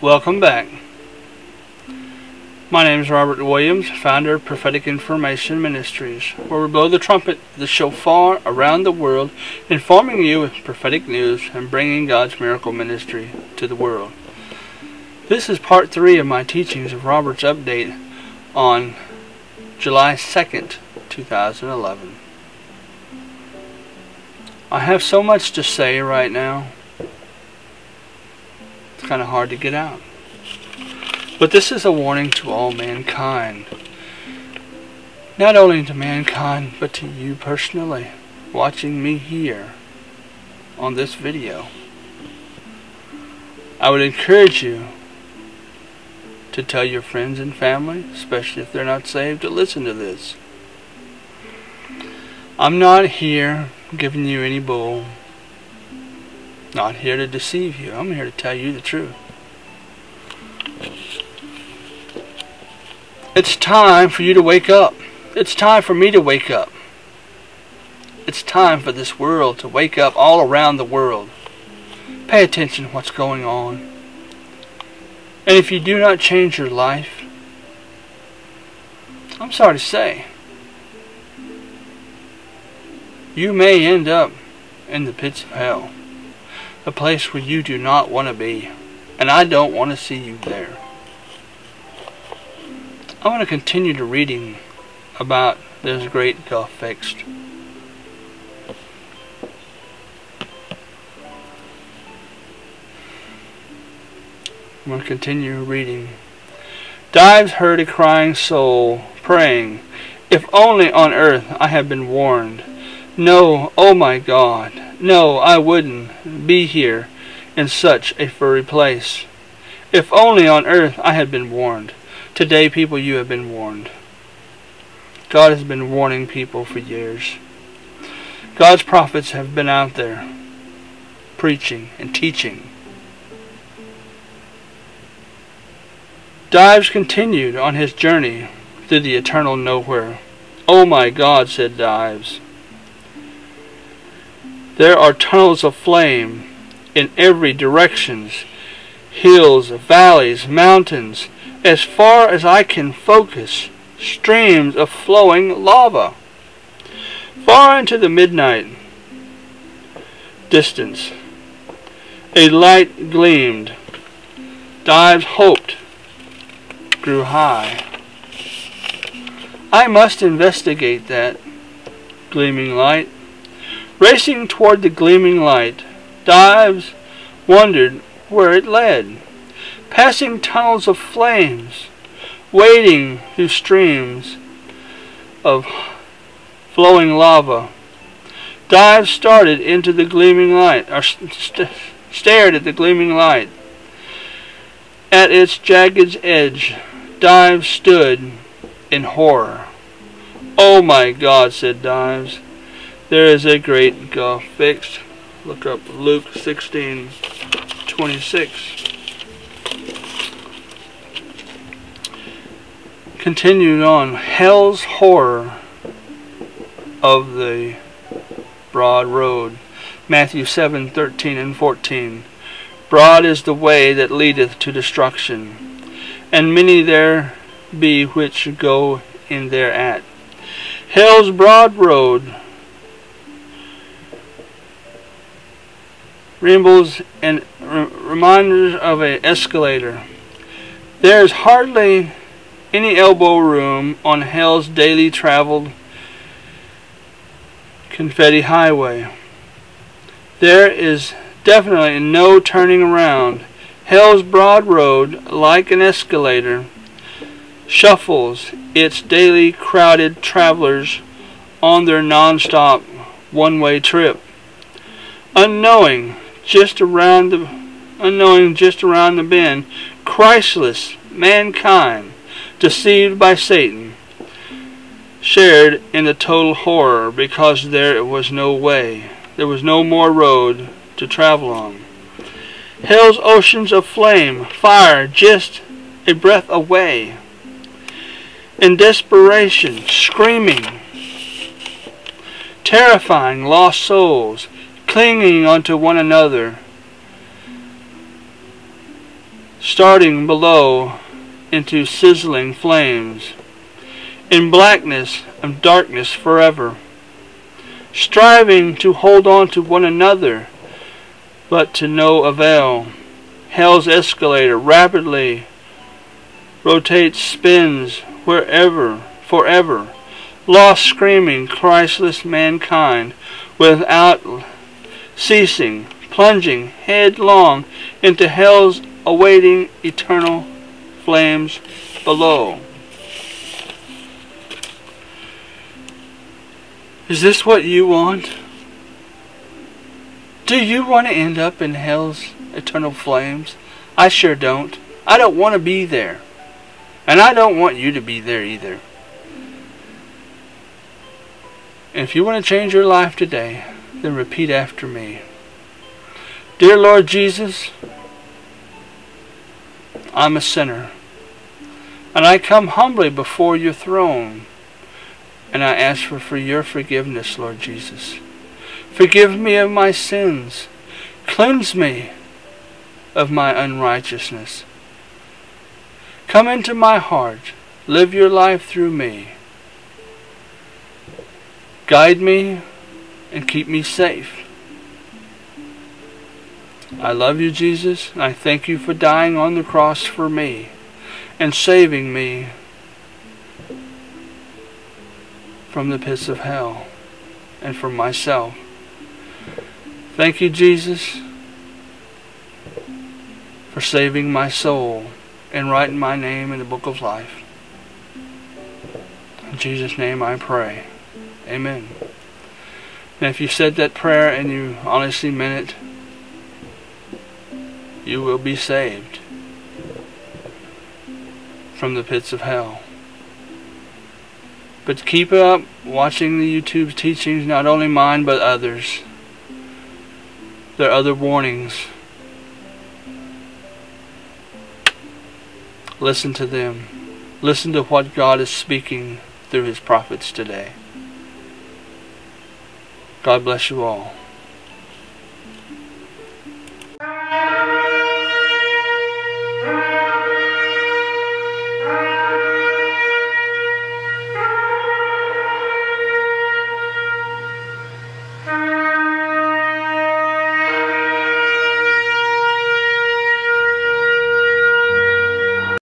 Welcome back. My name is Robert Williams, founder of Prophetic Information Ministries, where we blow the trumpet, the shofar, around the world, informing you with prophetic news and bringing God's miracle ministry to the world. This is part 3 of my teachings of Robert's update on July 2nd, 2011. I have so much to say right now. It's kind of hard to get out. But this is a warning to all mankind. Not only to mankind, but to you personally, watching me here on this video. I would encourage you to tell your friends and family, especially if they're not saved, to listen to this. I'm not here giving you any bull. Not here to deceive you. I'm here to tell you the truth. It's time for you to wake up. It's time for me to wake up. It's time for this world to wake up all around the world. Pay attention to what's going on. And if you do not change your life, I'm sorry to say, you may end up in the pits of hell. A place where you do not want to be, and I don't want to see you there. I want to continue to reading about this great gulf fixed. I'm going to continue reading. Dives heard a crying soul praying, "If only on earth I had been warned. No, oh my God. No, I wouldn't be here in such a furry place. If only on earth I had been warned." Today, people, you have been warned. God has been warning people for years. God's prophets have been out there preaching and teaching. Dives continued on his journey through the eternal nowhere. "Oh my God," said Dives. "There are tunnels of flame in every direction, hills, valleys, mountains, as far as I can focus, streams of flowing lava. Far into the midnight distance, a light gleamed. Dives hoped grew high. I must investigate that gleaming light." Racing toward the gleaming light, Dives wondered where it led, passing tunnels of flames, wading through streams of flowing lava. Dives started into the gleaming light, or stared at the gleaming light. At its jagged edge, Dives stood in horror. "Oh my God," said Dives. "There is a great gulf fixed." Look up Luke 16:26. Continued on. Hell's horror of the broad road. Matthew 7:13 and 14. "Broad is the way that leadeth to destruction, and many there be which go in thereat." Hell's broad road resembles and reminders of an escalator. There is hardly any elbow room on hell's daily traveled confetti highway. There is definitely no turning around. Hell's broad road, like an escalator, shuffles its daily crowded travelers on their non-stop one-way trip, unknowing just around the bend, Christless mankind, deceived by Satan, shared in the total horror because there was no way, there was no more road to travel on. Hell's oceans of flame, fire, just a breath away. In desperation, screaming, terrifying lost souls, clinging unto one another starting below into sizzling flames, in blackness and darkness forever, striving to hold on to one another, but to no avail. Hell's escalator rapidly rotates, spins wherever, forever, lost, screaming, Christless mankind without ceasing, plunging headlong into hell's awaiting eternal flames below. Is this what you want? Do you want to end up in hell's eternal flames? I sure don't. I don't want to be there. And I don't want you to be there either. And if you want to change your life today, then repeat after me. Dear Lord Jesus, I'm a sinner, and I come humbly before your throne, and I ask for your forgiveness, Lord Jesus. Forgive me of my sins. Cleanse me of my unrighteousness. Come into my heart. Live your life through me. Guide me and keep me safe. I love you, Jesus, and I thank you for dying on the cross for me and saving me from the pits of hell and from myself. Thank you, Jesus, for saving my soul and writing my name in the book of life. In Jesus' name I pray. Amen. Now, if you said that prayer and you honestly meant it, you will be saved from the pits of hell. But keep up watching the YouTube teachings, not only mine but others. There are other warnings. Listen to them. Listen to what God is speaking through His prophets today. God bless you all.